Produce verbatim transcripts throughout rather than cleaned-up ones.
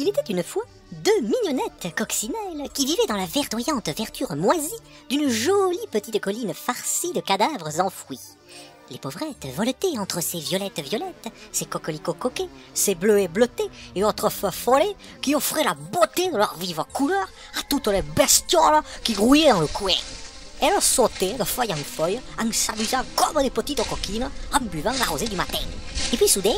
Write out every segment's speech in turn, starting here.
Il était une fois deux mignonnettes coccinelles qui vivaient dans la verdoyante verdure moisie d'une jolie petite colline farcie de cadavres enfouis. Les pauvrettes voletaient entre ces violettes violettes, ces coquelicots coquets, ces bleus et bleutés et autres feux follets qui offraient la beauté de leur vive couleur à toutes les bestioles qui grouillaient dans le coin. Elles sautaient de feuille en feuille en s'amusant comme des petites coquines en buvant la rosée du matin. Et puis soudain...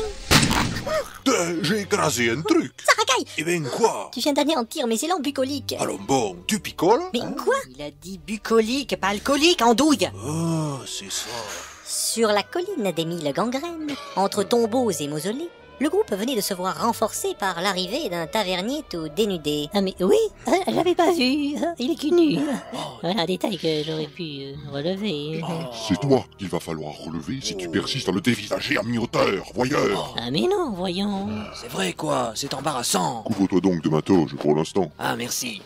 J'ai écrasé un truc. Ça racaille. Eh ben quoi? Tu viens d'anéantir mes élans bucoliques. Allons bon, tu picoles? Mais quoi? Il a dit bucolique, pas alcoolique, en douille. Oh, c'est ça. Sur la colline des mille gangrènes, entre tombeaux et mausolées, le groupe venait de se voir renforcé par l'arrivée d'un tavernier tout dénudé. Ah mais oui, euh, je l'avais pas vu, il est cul nu. Oh. Voilà un détail que j'aurais pu euh, relever. Oh. C'est toi qu'il va falloir relever si tu persistes à le dévisager à mi-hauteur, voyeur. Ah mais non, voyons. C'est vrai quoi, c'est embarrassant. Couvre-toi donc de ma toge pour l'instant. Ah merci.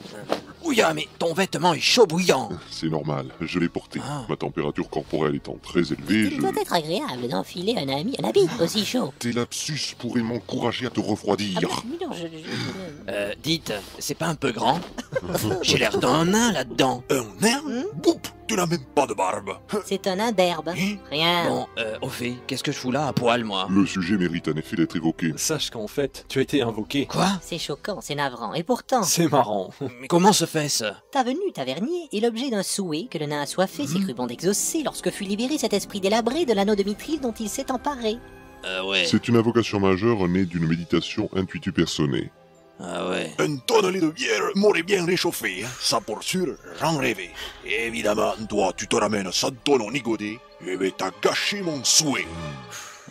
Ouya, mais ton vêtement est chaud bouillant. C'est normal, je l'ai porté. Ah. Ma température corporelle étant très élevée, Il je... doit être agréable d'enfiler un ami, un habit aussi chaud. Tes lapsus pourraient m'encourager à te refroidir. Ah ben, non, je, je... Euh, dites, c'est pas un peu grand? J'ai l'air d'un nain là-dedans. Un nain? hmm Boup, tu n'as même pas de barbe. C'est un nain d'herbe. Rien. Bon, euh, au fait, qu'est-ce que je fous là à poil, moi? Le sujet mérite en effet d'être évoqué. Sache qu'en fait, tu as été invoqué. Quoi? C'est choquant, c'est navrant, et pourtant... C'est marrant. Mais comment se fait ta venue, tavernier, est l'objet d'un souhait que le nain assoiffé mmh. s'est cru bon d'exaucer lorsque fut libéré cet esprit délabré de l'anneau de Mithril dont il s'est emparé. Ah ouais. C'est une invocation majeure née d'une méditation intuitu personnée. Ah ouais. Un tonnelet de bière m'aurait bien réchauffé, ça pour sûr, j'en rêvais. Évidemment, toi, tu te ramènes sans tonneau ni godet, mais t'as gâché mon souhait.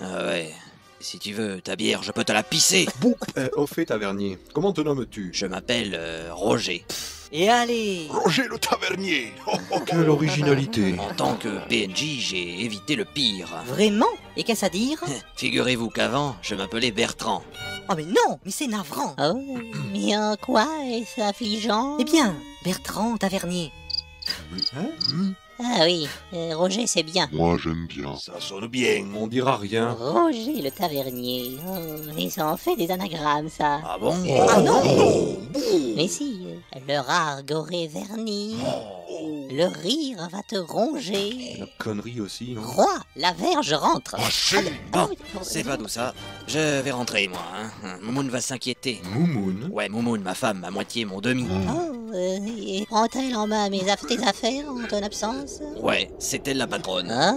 Ah ouais. Si tu veux, ta bière, je peux te la pisser. Boup. euh, Au fait, tavernier, comment te nommes-tu? Je m'appelle euh, Roger. Et allez, Roger le tavernier. Oh, oh, quelle originalité. En tant que P N J, j'ai évité le pire. Vraiment? Et qu'est-ce à dire? Figurez-vous qu'avant, je m'appelais Bertrand. Oh mais non, mais c'est navrant. Oh, mais en quoi est-ce affligeant? Eh bien, Bertrand tavernier. Hein? Mmh. Ah oui, euh, Roger c'est bien. Moi j'aime bien. Ça sonne bien, on dira rien. Roger le tavernier, oh, ils ont fait des anagrammes ça. Ah bon? Oh, ah non, non. Mais si, le rare goré verni, oh. Le rire va te ronger. La connerie aussi, non? Roi, la verge rentre. Oh, bon, c'est pas d'où ça. Je vais rentrer moi, hein. Moumoun va s'inquiéter. Moumoun? Ouais, Moumoun, ma femme, à moitié mon demi. Oh. Euh, et prend-elle en main mes aff tes affaires en ton absence? Ouais, c'est elle la patronne. Ah,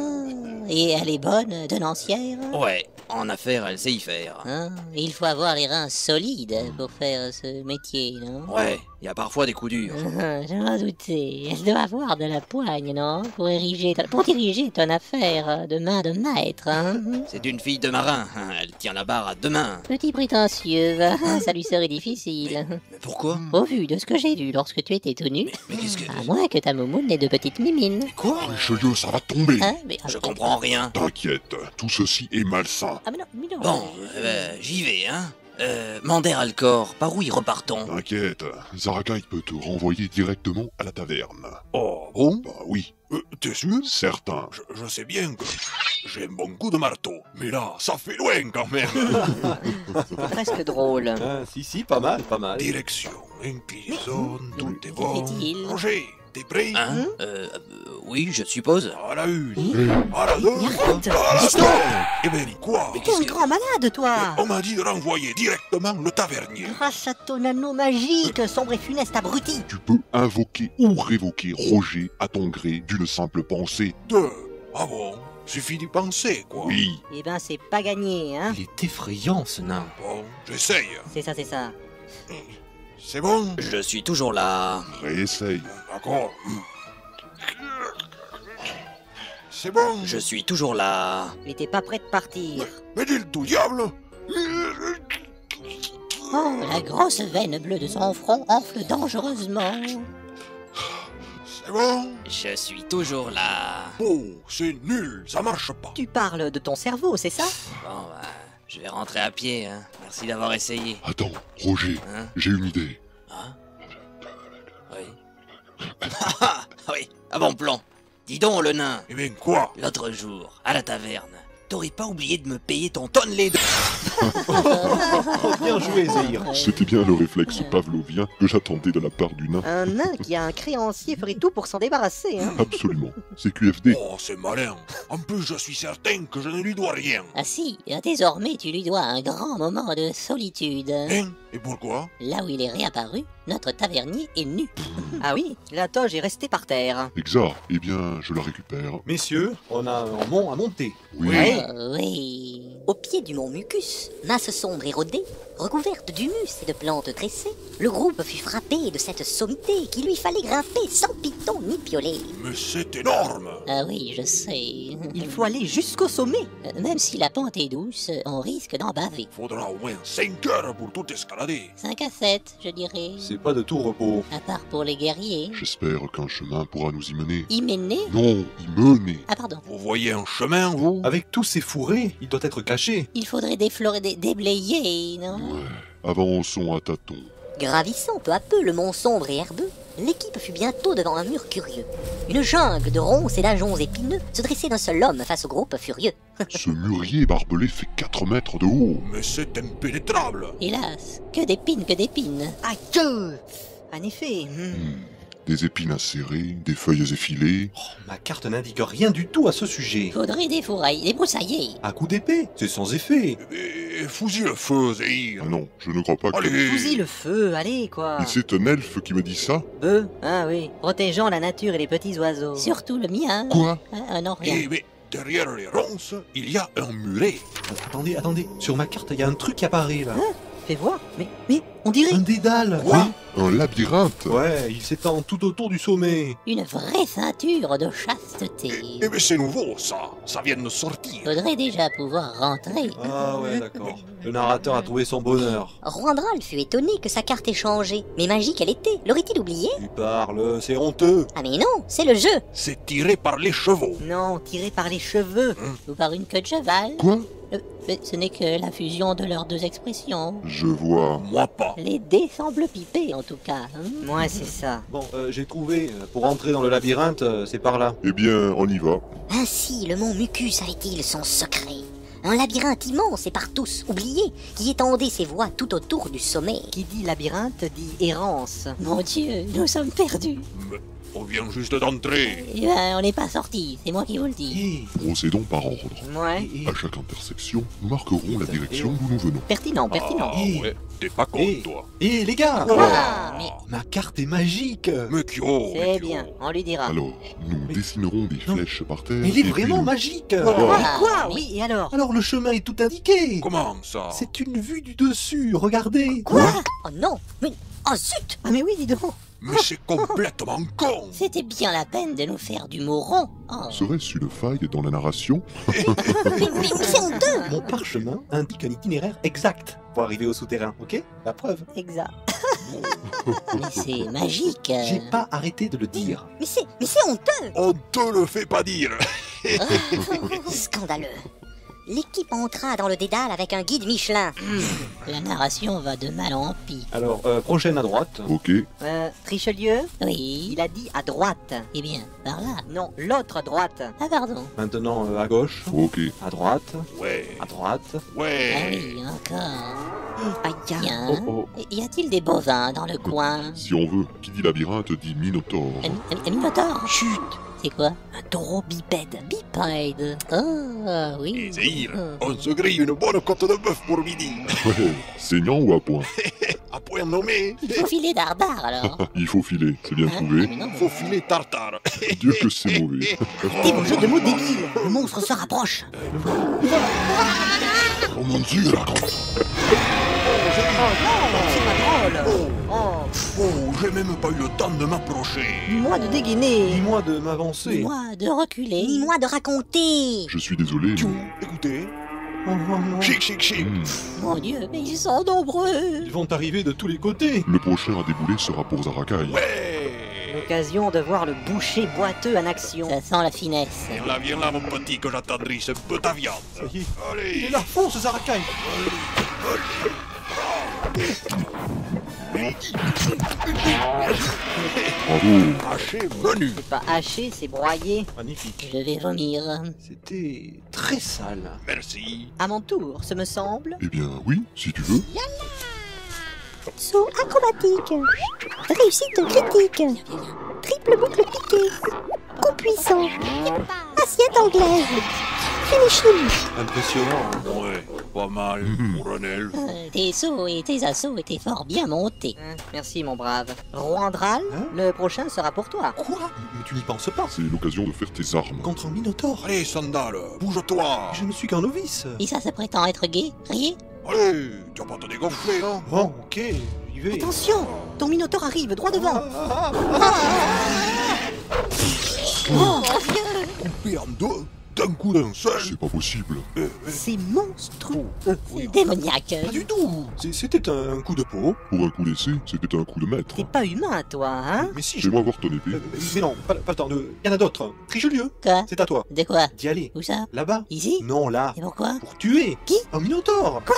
et elle est bonne, tenancière? Ouais, en affaires, elle sait y faire. Ah, il faut avoir les reins solides pour faire ce métier, non? Ouais, il y a parfois des coups durs. Ah, je m'en doutais. Elle doit avoir de la poigne, non? Pour, ériger ton... pour diriger ton affaire de main de maître, hein? C'est une fille de marin, elle tient la barre à deux mains. Petit prétentieux, ça lui serait difficile. Mais, mais pourquoi? Au vu de ce que j'ai lu, que tu étais tout nu, mais, mais qu'est-ce que... à moins que ta moumoune n'ait de petites mimines. Quoi? Richelieu, ça va tomber. Hein, mais... Je comprends rien. T'inquiète, tout ceci est malsain. Ah mais non, mais non. Bon, euh, j'y vais, hein. Euh, Mander Alcor, par où y repartons? T'inquiète, Zarakai peut te renvoyer directement à la taverne. Oh, bon? Bah oui. Euh, t'es sûr? Certain. Je, je sais bien que j'ai mon coup de marteau, mais là, ça fait loin quand même. C'est presque drôle. Ah, si, si, pas mal, pas mal. Direction, Inquisition, tout est bon. Roger, t'es prêt? Hein? Euh, oui, je suppose. À la une, à la deux, à la trois. Eh ben quoi? Mais t'es un grand malade, toi. On m'a dit de renvoyer directement le tavernier. Grâce à ton anneau magique, sombre et funeste abruti. Tu peux invoquer ou révoquer Roger à ton gré d'une simple pensée. Deux. Ah bon? Suffit d'y penser, quoi. Oui. Eh ben, c'est pas gagné, hein. Il est effrayant, ce nain. Bon, j'essaye. C'est ça, c'est ça. C'est bon? Je suis toujours là. Réessaye. D'accord. C'est bon? Je suis toujours là. Mais t'es pas prêt de partir. Mais, mais dis-le tout, diable! Oh, la grosse veine bleue de son front enfle dangereusement. C'est bon? Je suis toujours là. Oh, c'est nul, ça marche pas. Tu parles de ton cerveau, c'est ça? Bon, bah... Je vais rentrer à pied, hein. Merci d'avoir essayé. Attends, Roger, hein? J'ai une idée. Hein? Oui. Oui, à bon plan. Dis donc, le nain. Eh bien, quoi? L'autre jour, à la taverne, t'aurais pas oublié de me payer ton tonnelet de... Bien joué, Zahir. C'était bien le réflexe pavlovien que j'attendais de la part du nain. Un nain qui a un créancier ferait tout pour s'en débarrasser, hein. Absolument. C'est Q F D. Oh, c'est malin. En plus, je suis certain que je ne lui dois rien. Ah si, désormais, tu lui dois un grand moment de solitude. Hein? Et pourquoi? Là où il est réapparu, notre tavernier est nu. Ah oui, la toge est restée par terre. Exact. Eh bien, je la récupère. Messieurs, on a un mont à monter. Oui. Oui. Euh, oui. Au pied du mont Mucus, masse sombre érodée, recouverte d'humus et de plantes tressées, le groupe fut frappé de cette sommité qu'il lui fallait grimper sans piton ni piolet. Mais c'est énorme! Ah oui, je sais. Il faut aller jusqu'au sommet. Même si la pente est douce, on risque d'en baver. Faudra au moins cinq heures pour tout escalader. cinq à sept, je dirais. C'est pas de tout repos. À part pour les guerriers. J'espère qu'un chemin pourra nous y mener. Y mener? Non, y mener. Ah pardon. Vous voyez un chemin, vous? Avec tous ces fourrés, il doit être caché. Il faudrait déflorer, dé déblayer, non? Ouais, avançons à tâtons. Gravissant peu à peu le mont sombre et herbeux, l'équipe fut bientôt devant un mur curieux. Une jungle de ronces et d'ajoncs épineux se dressait d'un seul homme face au groupe furieux. Ce mûrier barbelé fait quatre mètres de haut. Mais c'est impénétrable. Hélas, que d'épines, que d'épines. Ah que En effet. Hmm. Des épines acérées, des feuilles effilées... Oh, ma carte n'indique rien du tout à ce sujet. Faudrait des fourrailles, des broussailles. À coup d'épée, c'est sans effet. Fousille le feu, Zahir. Ah non, je ne crois pas allez. que... Fousille le feu, allez, quoi. Et c'est un elfe qui me dit ça? Euh, ah oui, protégeant la nature et les petits oiseaux. Surtout le mien. Quoi? Ah non, rien. Et mais derrière les ronces, il y a un muret. Attendez, attendez, sur ma carte, il y a un truc qui apparaît, là. Hein? Fais voir, mais, mais, on dirait... Un dédale. Quoi? Oui. Un labyrinthe. Ouais, il s'étend tout autour du sommet. Une vraie ceinture de chasteté. Eh mais c'est nouveau, ça. Ça vient de sortir. Faudrait déjà pouvoir rentrer. Ah ouais, d'accord. Le narrateur a trouvé son bonheur. Roandral fut étonné que sa carte ait changé. Mais magique elle était. L'aurait-il oublié? Il parle, c'est honteux. Ah mais non, c'est le jeu. C'est tiré par les chevaux. Non, tiré par les cheveux. Hum. Ou par une queue de cheval. Quoi? Euh, ce n'est que la fusion de leurs deux expressions. Je vois. Moi pas. Les dés semblent piper, en tout cas. Hein? Ouais, c'est ça. Bon, euh, j'ai trouvé. Pour entrer dans le labyrinthe, euh, c'est par là. Eh bien, on y va. Ainsi, le mont Mucus avait-il son secret. Un labyrinthe immense et par tous oublié, qui étendait ses voies tout autour du sommet. Qui dit labyrinthe dit errance. Mon Dieu, nous sommes perdus. Mais... On vient juste d'entrer. Eh ben, on n'est pas sorti, c'est moi qui vous le dis. Et... Procédons par ordre. Ouais. Et... À chaque intersection, nous marquerons la direction d'où nous venons. Pertinent, pertinent. Ah, et... ouais. T'es pas con, et... toi. Eh les gars oh. ah, mais... Ma carte est magique. Mais Kyo. C'est bien, on lui dira. Alors, nous mais... dessinerons des non. flèches par terre. Mais il est vraiment nous... magique oh. oh. Mais quoi mais... Oui, et alors Alors le chemin est tout indiqué. Comment ça? C'est une vue du dessus, regardez. Quoi, quoi? Oh non, mais... Oh zut. Ah mais oui, dis donc. Mais c'est complètement con! C'était bien la peine de nous faire du moron! Oh. Serait-ce une faille dans la narration? Mais, mais c'est honteux! Mon parchemin indique un itinéraire exact pour arriver au souterrain, ok? La preuve. Exact. Mais c'est magique! J'ai pas arrêté de le dire! Mais c'est mais c'est honteux! On te le fait pas dire! Oh, scandaleux! L'équipe entra dans le dédale avec un guide Michelin. Mmh. La narration va de mal en pis. Alors, euh, prochaine à droite. Ok. Euh, Richelieu? Oui. Il a dit à droite. Eh bien, par là. Non, l'autre droite. Ah, pardon. Maintenant, euh, à gauche. Ok. À droite. Ouais. À droite. Ouais. Ah oui, encore. Ah, tiens. Oh, oh. Y a-t-il des bovins dans le coin? Si on veut. Qui dit labyrinthe dit minotaure. Un, un, un minotaure? Chut! C'est quoi? Un taureau bipède. Bipède. Ah, oh, oui. Et Zahir, oh. on se grille une bonne côte de bœuf pour midi. Ouais, saignant ou à point? À point nommé. Il faut filer dardard, alors. Il faut filer, c'est bien ah, trouvé. Il faut filer tartare. Dieu que c'est mauvais. Arrêtez vos jeux de mots débiles. Le monstre se rapproche. Oh mon Dieu, la grande... Oh, c'est pas drôle. Oh, oh. oh j'ai même pas eu le temps de m'approcher. Dis-moi de dégainer. Dis-moi de m'avancer. Dis-moi de reculer. Dis-moi de raconter. Je suis désolé. Tu... Mais... Écoutez. Oh, oh, oh. Chic, chic, chic. Mmh. Mon Dieu, mais ils sont nombreux. Ils vont arriver de tous les côtés. Le prochain à débouler sera pour Zarakai. Ouais. L'occasion de voir le boucher boiteux en action. Ça sent la finesse. Viens là, viens là, mon petit, que j'attendris ce peu ta viande. Ça y est. Allez. Il est là, fonce, Zarakai. Allez. Allez. Haché, menu. C'est pas haché, c'est broyé. Magnifique. Je vais vomir. C'était très sale. Merci. À mon tour, ce me semble. Eh bien, oui, si tu veux. Yalla. Saut acrobatique. Réussite critique. Triple boucle piquée. Coup puissant. Assiette anglaise. Finishing. Impressionnant. Ouais, pas mal, mon Ronel. Euh, tes sauts et tes assauts étaient fort bien montés. Mmh, merci, mon brave. Roandral, hein? Le prochain sera pour toi. Quoi? Mais tu n'y penses pas. C'est l'occasion de faire tes armes. Contre un minotaure. Allez, Sandal, bouge-toi. Je ne suis qu'un novice. Et ça, ça prétend être gay? Riez. Allez, tu vas pas te dégonfler, non? Bon, ok, j'y vais. Attention, ton minotaure arrive, droit devant. Ah, ah, ah, ah, ah. Oh, coupé en deux, d'un coup d'un seul. C'est pas possible. C'est monstrueux. Oh, oui. Démoniaque. Pas du tout. C'était un coup de peau. Pour un coup d'essai, c'était un coup de maître. T'es pas humain, toi, hein? Mais si, je... Fais-moi voir ton épée. Euh, mais non, pas, pas le temps de... Y'en a d'autres. Trichelieu. Quoi? C'est à toi. De quoi? D'y aller. Où ça? Là-bas. Ici? Non, là. Et pourquoi? Pour tuer. Qui? Un minotaure. Quoi?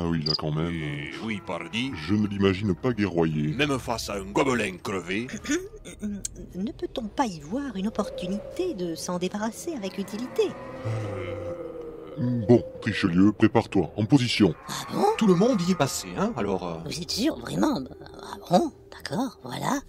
Ah oui, là quand même. Et oui, pardi. Je ne l'imagine pas guerroyer. Même face à un gobelin crevé. Ne peut-on pas y voir une opportunité de s'en débarrasser avec utilité? euh... Bon, Trichelieu, prépare-toi, en position. Ah bon? Tout le monde y est passé, hein, alors... Euh... Vous êtes sûr, vraiment? Ah bon, d'accord, voilà.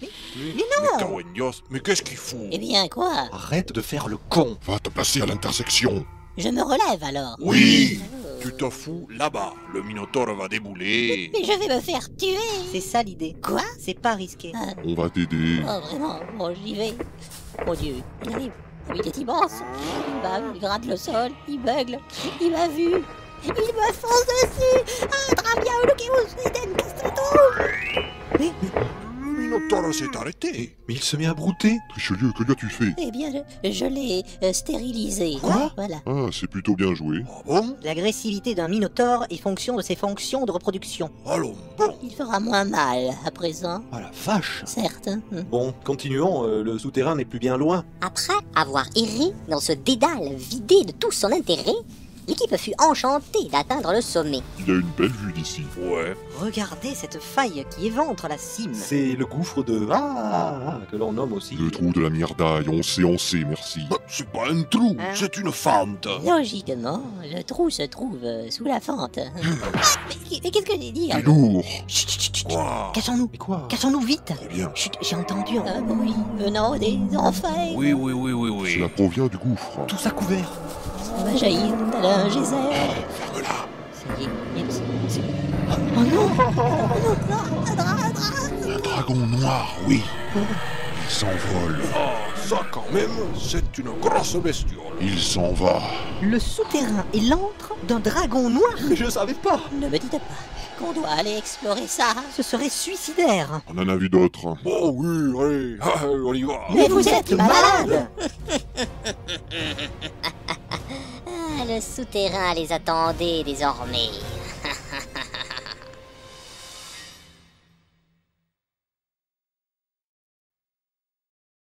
Mais, mais non! Mais, mais qu'est-ce qu'il fout? Eh bien, quoi? Arrête de faire le con. Va te passer à l'intersection. Je me relève, alors. Oui. Tu te fous là-bas, le minotaure va débouler. Mais je vais me faire tuer. C'est ça l'idée. Quoi? C'est pas risqué. Ah. On va t'aider. Oh vraiment, bon j'y vais. Mon Dieu, il arrive. Il est immense. Bam, il gratte le sol, il beugle. Il m'a vu. Il me fonce dessus. Ah, Trambia, Ulukeus, Iden, Castrato. Mais... Minotaure s'est arrêté. Mais il se met à brouter. Trichelieu, que lui as-tu fait? Eh bien, je, je l'ai euh, stérilisé. Quoi? Voilà. Ah, c'est plutôt bien joué. Ah bon? L'agressivité d'un minotaure est fonction de ses fonctions de reproduction. Allons bon. Il fera moins mal, à présent. Ah la vache. Certes. Hein. Bon, continuons, euh, le souterrain n'est plus bien loin. Après avoir erré dans ce dédale vidé de tout son intérêt, l'équipe fut enchantée d'atteindre le sommet. Il a une belle vue d'ici. Ouais. Regardez cette faille qui éventre la cime. C'est le gouffre de... Ah, que l'on nomme aussi. Le trou de la myrdaille, on sait, on sait, merci. Bah, c'est pas un trou, hein? C'est une fente. Logiquement, le trou se trouve sous la fente. Ah, mais qu'est-ce que j'ai dit? C'est lourd. Chut, chut, chut, chut. Cassons-nous. Mais quoi? Cassons-nous vite. Eh bien. Chut, j'ai entendu un bruit venant des enfers. Oui, oui, oui, oui, oui. Cela provient du gouffre. Tout ça couvert. Ma jaillit à la geyser. Ferme-la. Ça y est. Oh non. Oh non. Un dragon, un dragon. Un dragon noir, oui. Il s'envole. Oh, ça quand même, c'est une grosse bestiole. Il s'en va. Le souterrain est l'antre d'un dragon noir. Mais je savais pas. Ne me dites pas qu'on doit aller explorer ça. Ce serait suicidaire. On en a vu d'autres. Bon, oui, allez, on y va. Mais vous êtes malade. Le souterrain les attendait désormais.